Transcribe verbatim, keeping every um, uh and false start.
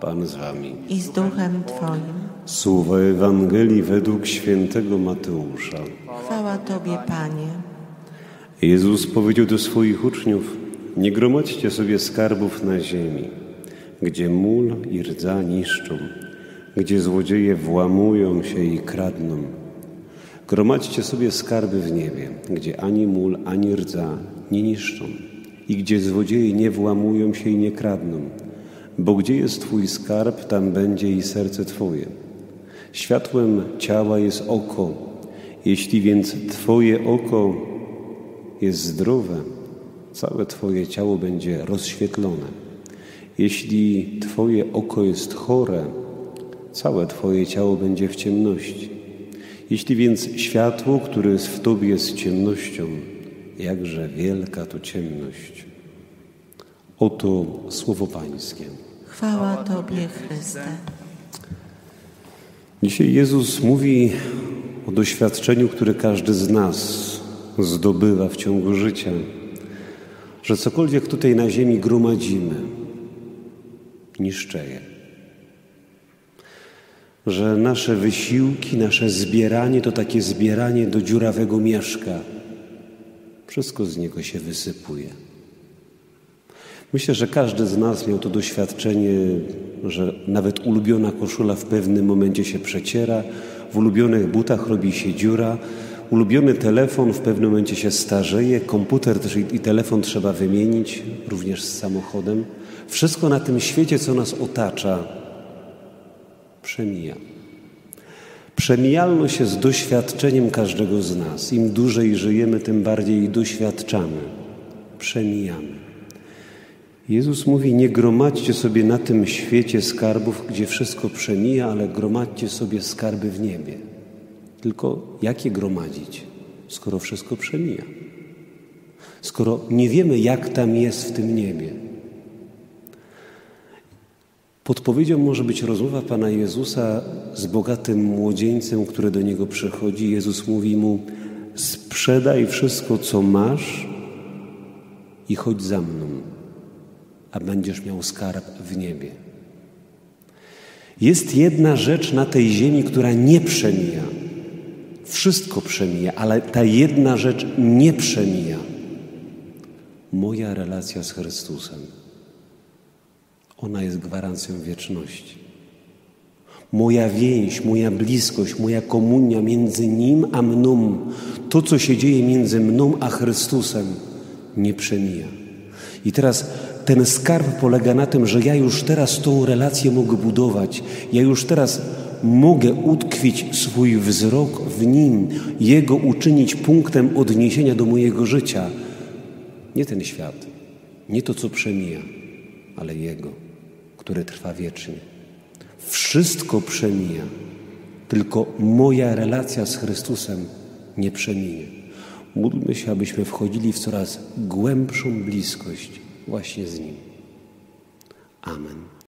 Pan z wami. I z duchem Twoim. Słowo Ewangelii według świętego Mateusza. Chwała Tobie, Panie. Jezus powiedział do swoich uczniów: nie gromadźcie sobie skarbów na ziemi, gdzie mól i rdza niszczą, gdzie złodzieje włamują się i kradną. Gromadźcie sobie skarby w niebie, gdzie ani mól, ani rdza nie niszczą i gdzie złodzieje nie włamują się i nie kradną. Bo gdzie jest Twój skarb, tam będzie i serce Twoje. Światłem ciała jest oko. Jeśli więc Twoje oko jest zdrowe, całe Twoje ciało będzie rozświetlone. Jeśli Twoje oko jest chore, całe Twoje ciało będzie w ciemności. Jeśli więc światło, które jest w Tobie, jest ciemnością, jakże wielka to ciemność. Oto słowo Pańskie. Chwała Tobie, Chryste. Dzisiaj Jezus mówi o doświadczeniu, które każdy z nas zdobywa w ciągu życia. Że cokolwiek tutaj na ziemi gromadzimy, niszczeje. Że nasze wysiłki, nasze zbieranie to takie zbieranie do dziurawego mieszka. Wszystko z niego się wysypuje. Myślę, że każdy z nas miał to doświadczenie, że nawet ulubiona koszula w pewnym momencie się przeciera, w ulubionych butach robi się dziura, ulubiony telefon w pewnym momencie się starzeje, komputer też i telefon trzeba wymienić, również z samochodem. Wszystko na tym świecie, co nas otacza, przemija. Przemijalność jest doświadczeniem każdego z nas. Im dłużej żyjemy, tym bardziej doświadczamy, przemijamy. Jezus mówi: nie gromadźcie sobie na tym świecie skarbów, gdzie wszystko przemija, ale gromadźcie sobie skarby w niebie. Tylko jak je gromadzić, skoro wszystko przemija? Skoro nie wiemy, jak tam jest w tym niebie. Podpowiedzią może być rozmowa Pana Jezusa z bogatym młodzieńcem, który do Niego przychodzi. Jezus mówi mu: sprzedaj wszystko, co masz i chodź za mną, a będziesz miał skarb w niebie. Jest jedna rzecz na tej ziemi, która nie przemija. Wszystko przemija, ale ta jedna rzecz nie przemija. Moja relacja z Chrystusem. Ona jest gwarancją wieczności. Moja więź, moja bliskość, moja komunia między Nim a mną. To, co się dzieje między mną a Chrystusem, nie przemija. I teraz ten skarb polega na tym, że ja już teraz tą relację mogę budować. Ja już teraz mogę utkwić swój wzrok w Nim, Jego uczynić punktem odniesienia do mojego życia. Nie ten świat, nie to, co przemija, ale Jego, które trwa wiecznie. Wszystko przemija, tylko moja relacja z Chrystusem nie przeminie. Módlmy się, abyśmy wchodzili w coraz głębszą bliskość właśnie z Nim. Amen.